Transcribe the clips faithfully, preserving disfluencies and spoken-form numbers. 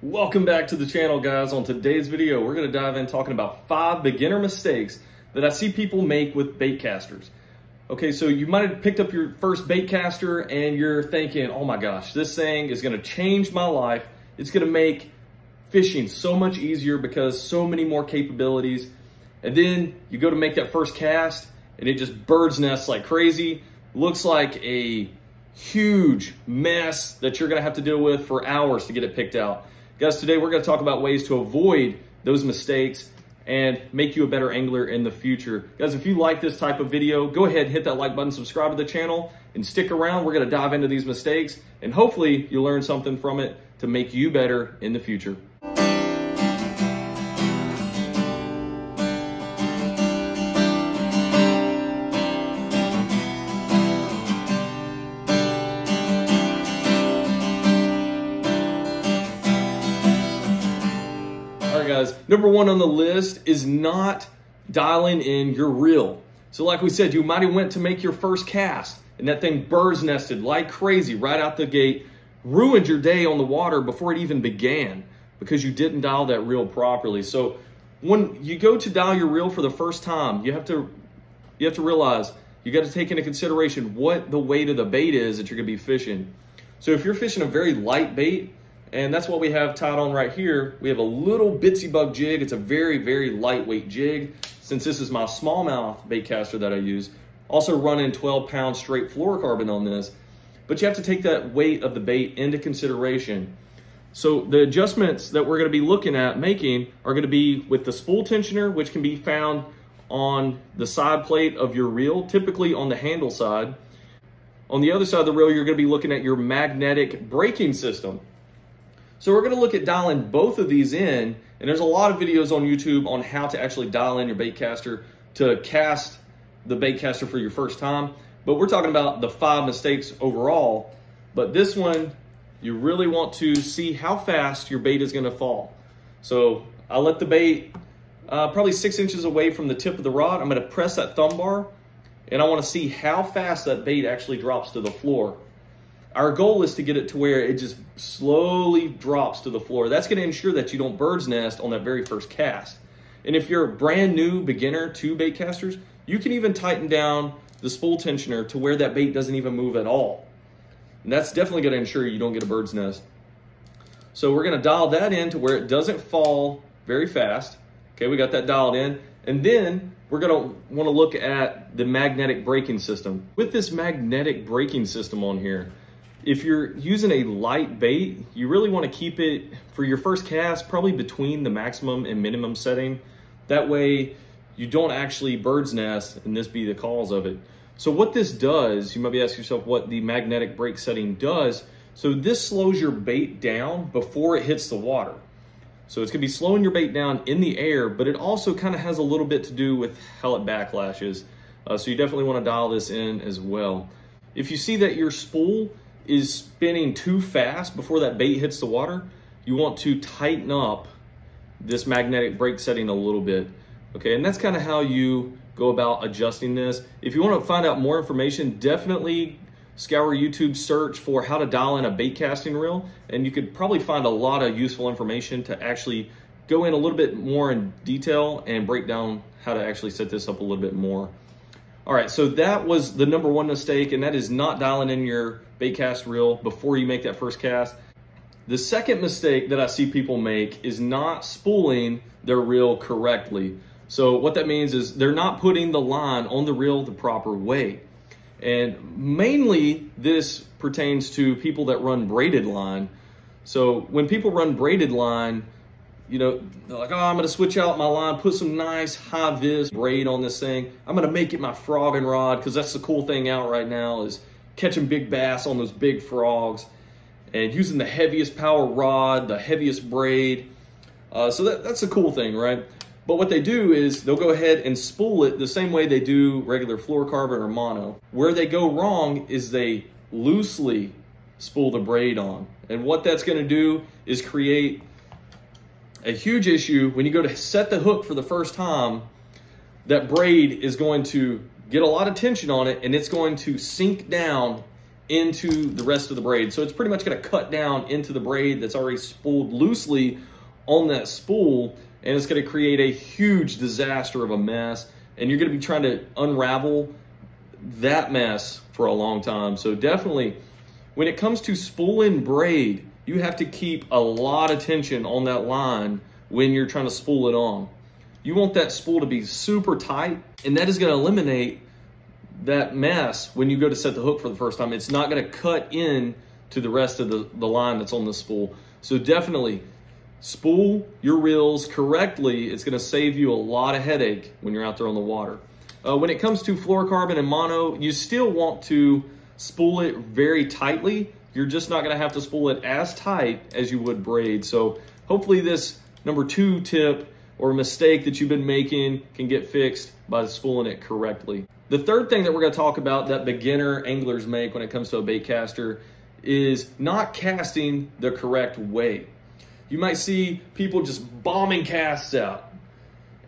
Welcome back to the channel, guys. On today's video, we're going to dive in talking about five beginner mistakes that I see people make with baitcasters. Okay, so you might have picked up your first baitcaster and you're thinking, oh my gosh, this thing is going to change my life. It's going to make fishing so much easier because so many more capabilities. And then you go to make that first cast and it just bird's nests like crazy. Looks like a huge mess that you're going to have to deal with for hours to get it picked out. Guys, today we're going to talk about ways to avoid those mistakes and make you a better angler in the future. Guys, if you like this type of video, go ahead and hit that like button, subscribe to the channel, and stick around. We're going to dive into these mistakes, and hopefully you'll learn something from it to make you better in the future. Guys, number one on the list is not dialing in your reel. So like we said, you might have went to make your first cast and that thing bird's nested like crazy right out the gate, ruined your day on the water before it even began because you didn't dial that reel properly. So when you go to dial your reel for the first time, you have to you have to realize you got to take into consideration what the weight of the bait is that you're gonna be fishing. So if you're fishing a very light bait, and that's what we have tied on right here. We have a little Bitsy Bug jig. It's a very, very lightweight jig. Since this is my smallmouth baitcaster that I use, also running twelve pound straight fluorocarbon on this. But you have to take that weight of the bait into consideration. So the adjustments that we're gonna be looking at making are gonna be with the spool tensioner, which can be found on the side plate of your reel, typically on the handle side. On the other side of the reel, you're gonna be looking at your magnetic braking system. So we're going to look at dialing both of these in, and there's a lot of videos on YouTube on how to actually dial in your baitcaster to cast the baitcaster for your first time. But we're talking about the five mistakes overall. But this one, you really want to see how fast your bait is going to fall. So I let the bait uh, probably six inches away from the tip of the rod. I'm going to press that thumb bar, and I want to see how fast that bait actually drops to the floor. Our goal is to get it to where it just slowly drops to the floor. That's going to ensure that you don't bird's nest on that very first cast. And if you're a brand new beginner to baitcasters, you can even tighten down the spool tensioner to where that bait doesn't even move at all. And that's definitely going to ensure you don't get a bird's nest. So we're going to dial that in to where it doesn't fall very fast. Okay, we got that dialed in. And then we're going to want to look at the magnetic braking system. With this magnetic braking system on here, if you're using a light bait, you really want to keep it for your first cast probably between the maximum and minimum setting. That way you don't actually bird's nest and this be the cause of it. So what this does, you might be asking yourself what the magnetic brake setting does. So this slows your bait down before it hits the water. So it's going to be slowing your bait down in the air, but it also kind of has a little bit to do with how it backlashes. Uh, so you definitely want to dial this in as well. If you see that your spool is spinning too fast before that bait hits the water, you want to tighten up this magnetic brake setting a little bit. Okay, and that's kind of how you go about adjusting this. If you want to find out more information, definitely scour YouTube, search for how to dial in a bait casting reel, and you could probably find a lot of useful information to actually go in a little bit more in detail and break down how to actually set this up a little bit more. All right, so that was the number one mistake, and that is not dialing in your baitcast reel before you make that first cast. The second mistake that I see people make is not spooling their reel correctly. So what that means is they're not putting the line on the reel the proper way. And mainly this pertains to people that run braided line. So when people run braided line, you know, they're like, oh, I'm gonna switch out my line, put some nice high vis braid on this thing. I'm gonna make it my frog and rod because that's the cool thing out right now is catching big bass on those big frogs and using the heaviest power rod, the heaviest braid. Uh, so that, that's a cool thing, right? But what they do is they'll go ahead and spool it the same way they do regular fluorocarbon or mono. Where they go wrong is they loosely spool the braid on. And what that's gonna do is create a huge issue. When you go to set the hook for the first time, that braid is going to get a lot of tension on it and it's going to sink down into the rest of the braid. So it's pretty much going to cut down into the braid that's already spooled loosely on that spool, and it's going to create a huge disaster of a mess, and you're going to be trying to unravel that mess for a long time. So definitely, when it comes to spooling braid, you have to keep a lot of tension on that line when you're trying to spool it on. You want that spool to be super tight, and that is going to eliminate that mess when you go to set the hook for the first time. It's not going to cut in to the rest of the, the line that's on the spool. So definitely spool your reels correctly. It's going to save you a lot of headache when you're out there on the water. Uh, when it comes to fluorocarbon and mono, you still want to spool it very tightly. You're just not going to have to spool it as tight as you would braid. So hopefully this number two tip or mistake that you've been making can get fixed by spooling it correctly. The third thing that we're gonna talk about that beginner anglers make when it comes to a baitcaster is not casting the correct way. You might see people just bombing casts out.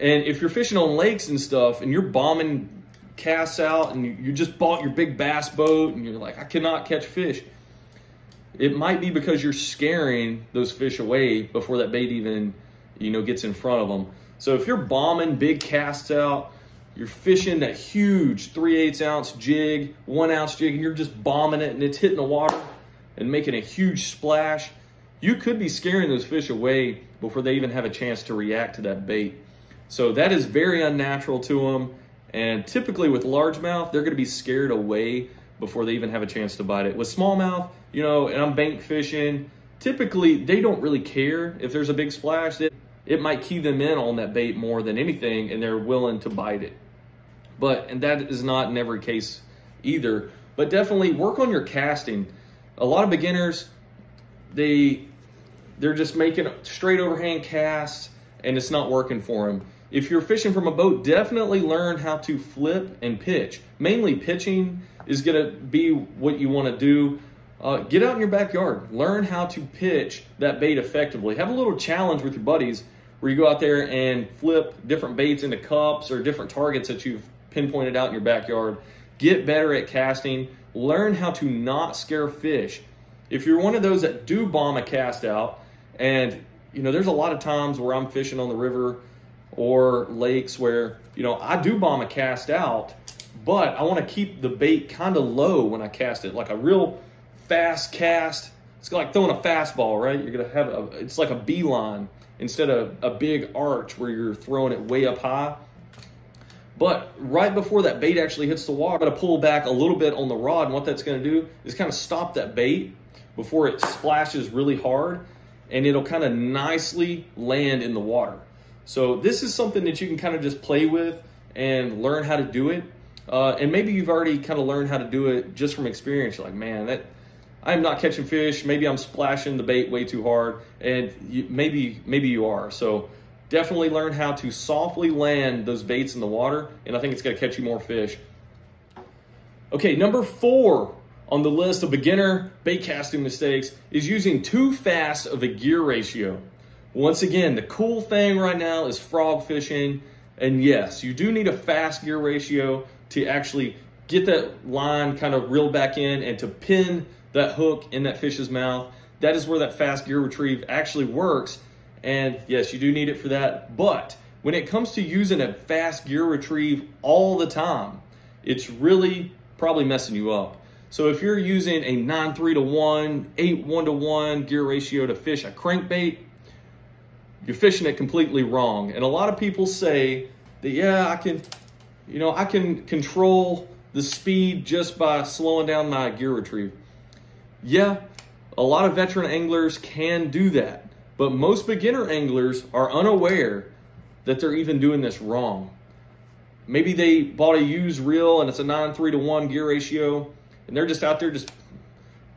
And if you're fishing on lakes and stuff and you're bombing casts out and you, you just bought your big bass boat and you're like, I cannot catch fish. It might be because you're scaring those fish away before that bait even you know, gets in front of them. So if you're bombing big casts out, you're fishing that huge three eighths ounce jig, one ounce jig, and you're just bombing it and it's hitting the water and making a huge splash, you could be scaring those fish away before they even have a chance to react to that bait. So that is very unnatural to them. And typically with largemouth, they're gonna be scared away before they even have a chance to bite it. With smallmouth, you know, and I'm bank fishing, typically they don't really care if there's a big splash. They It might key them in on that bait more than anything, and they're willing to bite it. But, and that is not in every case either, but definitely work on your casting. A lot of beginners, they, they're just making straight overhand casts and it's not working for them. If you're fishing from a boat, definitely learn how to flip and pitch. Mainly pitching is gonna be what you wanna do. Uh, get out in your backyard, learn how to pitch that bait effectively. Have a little challenge with your buddies where you go out there and flip different baits into cups or different targets that you've pinpointed out in your backyard. Get better at casting. Learn how to not scare fish. If you're one of those that do bomb a cast out, and you know, there's a lot of times where I'm fishing on the river or lakes where, you know, I do bomb a cast out, but I want to keep the bait kind of low when I cast it, like a real fast cast. It's like throwing a fastball, right? You're going to have a, it's like a beeline instead of a big arch where you're throwing it way up high. But right before that bait actually hits the water, I'm going to pull back a little bit on the rod. And what that's going to do is kind of stop that bait before it splashes really hard, and it'll kind of nicely land in the water. So this is something that you can kind of just play with and learn how to do it. Uh, and maybe you've already kind of learned how to do it just from experience. You're like, man, that, I'm not catching fish. Maybe I'm splashing the bait way too hard, and you, maybe maybe you are. So definitely learn how to softly land those baits in the water, and I think it's gonna catch you more fish. Okay, number four on the list of beginner bait casting mistakes is using too fast of a gear ratio. Once again, the cool thing right now is frog fishing, and yes, you do need a fast gear ratio to actually get that line kind of reeled back in and to pin that hook in that fish's mouth. That is where that fast gear retrieve actually works. And yes, you do need it for that. But when it comes to using a fast gear retrieve all the time, it's really probably messing you up. So if you're using a nine three to one, eight one to one gear ratio to fish a crankbait, you're fishing it completely wrong. And a lot of people say that, yeah, I can, you know, I can control the speed just by slowing down my gear retrieve. Yeah, a lot of veteran anglers can do that, but most beginner anglers are unaware that they're even doing this wrong. Maybe they bought a used reel and it's a nine three to one gear ratio, and they're just out there just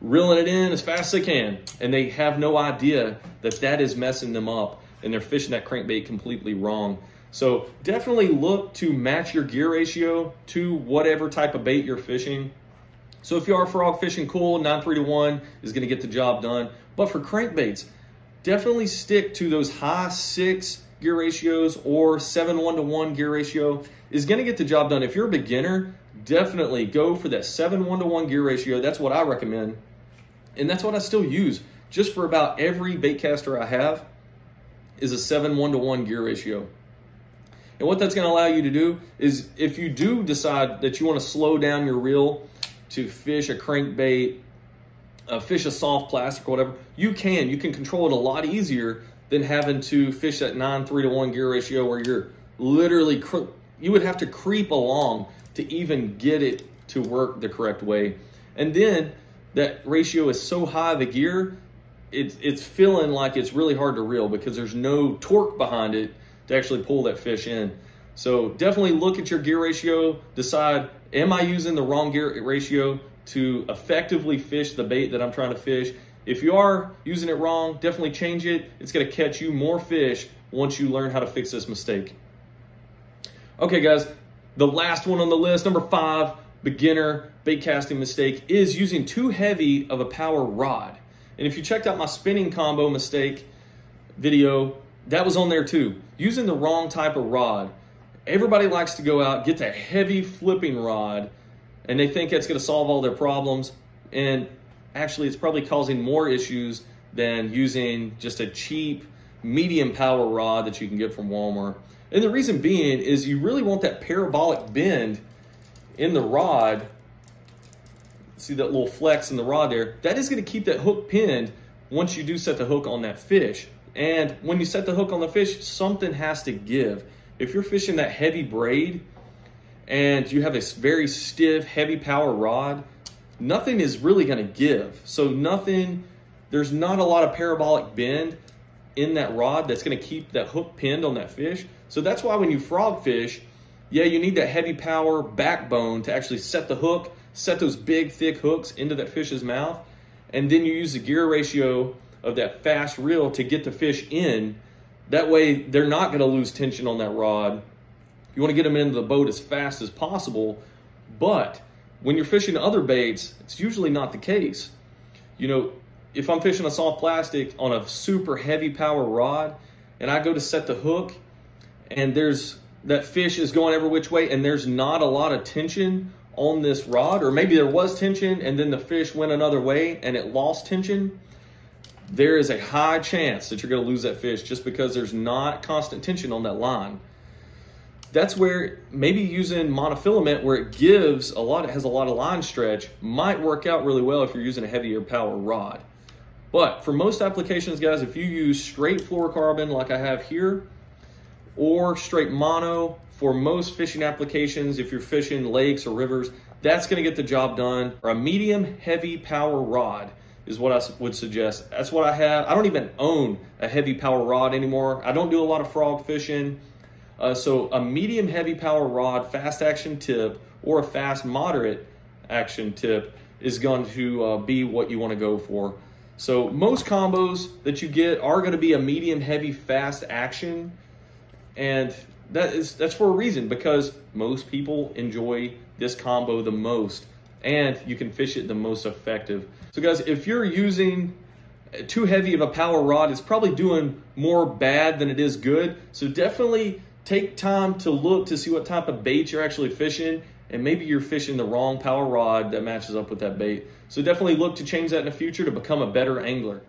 reeling it in as fast as they can, and they have no idea that that is messing them up, and they're fishing that crankbait completely wrong. So definitely look to match your gear ratio to whatever type of bait you're fishing. So if you are frog fishing, cool, nine three to one is gonna get the job done. But for crankbaits, definitely stick to those high six gear ratios, or seven one to one gear ratio is gonna get the job done. If you're a beginner, definitely go for that seven one to one gear ratio. That's what I recommend. And that's what I still use just for about every baitcaster I have is a seven one to one gear ratio. And what that's going to allow you to do is if you do decide that you want to slow down your reel to fish a crankbait, uh, fish a soft plastic or whatever, you can. You can control it a lot easier than having to fish that nine three to one gear ratio where you're literally, cr you would have to creep along to even get it to work the correct way. And then that ratio is so high, the gear, it's, it's feeling like it's really hard to reel because there's no torque behind it to actually pull that fish in. So definitely look at your gear ratio, decide, am I using the wrong gear ratio to effectively fish the bait that I'm trying to fish? If you are using it wrong, definitely change it. It's gonna catch you more fish once you learn how to fix this mistake. Okay guys, the last one on the list, number five, beginner bait casting mistake is using too heavy of a power rod. And if you checked out my spinning combo mistake video, that was on there too. Using the wrong type of rod. Everybody likes to go out, get the heavy flipping rod, and they think that's gonna solve all their problems. And actually, it's probably causing more issues than using just a cheap medium power rod that you can get from Walmart. And the reason being is you really want that parabolic bend in the rod. See that little flex in the rod there? That is going to keep that hook pinned once you do set the hook on that fish. And when you set the hook on the fish, something has to give. If you're fishing that heavy braid and you have a very stiff, heavy power rod, nothing is really going to give. So nothing, there's not a lot of parabolic bend in that rod that's going to keep that hook pinned on that fish. So that's why when you frog fish, yeah, you need that heavy power backbone to actually set the hook, set those big thick hooks into that fish's mouth, and then you use the gear ratio of that fast reel to get the fish in. That way they're not going to lose tension on that rod. You want to get them into the boat as fast as possible, but when you're fishing other baits, it's usually not the case. You know, if I'm fishing a soft plastic on a super heavy power rod and I go to set the hook and there's that fish is going every which way and there's not a lot of tension on this rod, or maybe there was tension and then the fish went another way and it lost tension, there is a high chance that you're going to lose that fish just because there's not constant tension on that line. That's where maybe using monofilament where it gives a lot, it has a lot of line stretch, might work out really well if you're using a heavier power rod. But for most applications, guys, if you use straight fluorocarbon like I have here, or straight mono, for most fishing applications, if you're fishing lakes or rivers, that's gonna get the job done. Or a medium heavy power rod is what I would suggest. That's what I have. I don't even own a heavy power rod anymore. I don't do a lot of frog fishing. Uh, so a medium heavy power rod, fast action tip, or a fast moderate action tip is going to uh, be what you want to go for. So most combos that you get are going to be a medium heavy fast action, and that is that's for a reason, because most people enjoy this combo the most and you can fish it the most effective. So guys, if you're using too heavy of a power rod, it's probably doing more bad than it is good. So definitely take time to look to see what type of bait you're actually fishing, and maybe you're fishing the wrong power rod that matches up with that bait. So definitely look to change that in the future to become a better angler.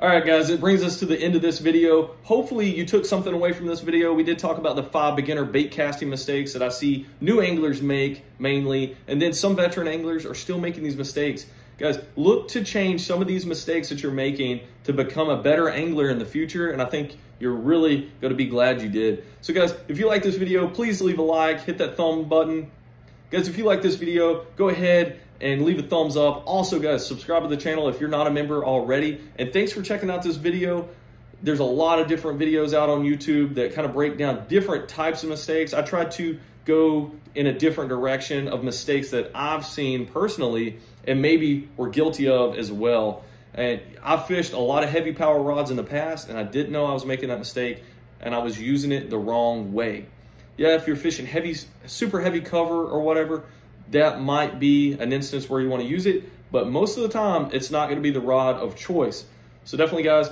All right, guys, it brings us to the end of this video. Hopefully you took something away from this video. We did talk about the five beginner bait casting mistakes that I see new anglers make mainly, and then some veteran anglers are still making these mistakes. Guys, look to change some of these mistakes that you're making to become a better angler in the future, and I think you're really going to be glad you did. So guys, if you like this video, please leave a like, hit that thumb button. Guys, if you like this video, go ahead and leave a thumbs up. Also, guys, subscribe to the channel if you're not a member already, and thanks for checking out this video. There's a lot of different videos out on YouTube that kind of break down different types of mistakes. I try to go in a different direction of mistakes that I've seen personally and maybe were guilty of as well. And I fished a lot of heavy power rods in the past, and I didn't know I was making that mistake and I was using it the wrong way. Yeah, if you're fishing heavy, super heavy cover or whatever, that might be an instance where you want to use it, but most of the time it's not going to be the rod of choice. So definitely guys,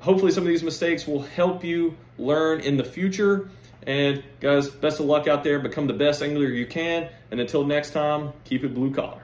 hopefully some of these mistakes will help you learn in the future And guys, best of luck out there. Become the best angler you can. And until next time, keep it blue collar.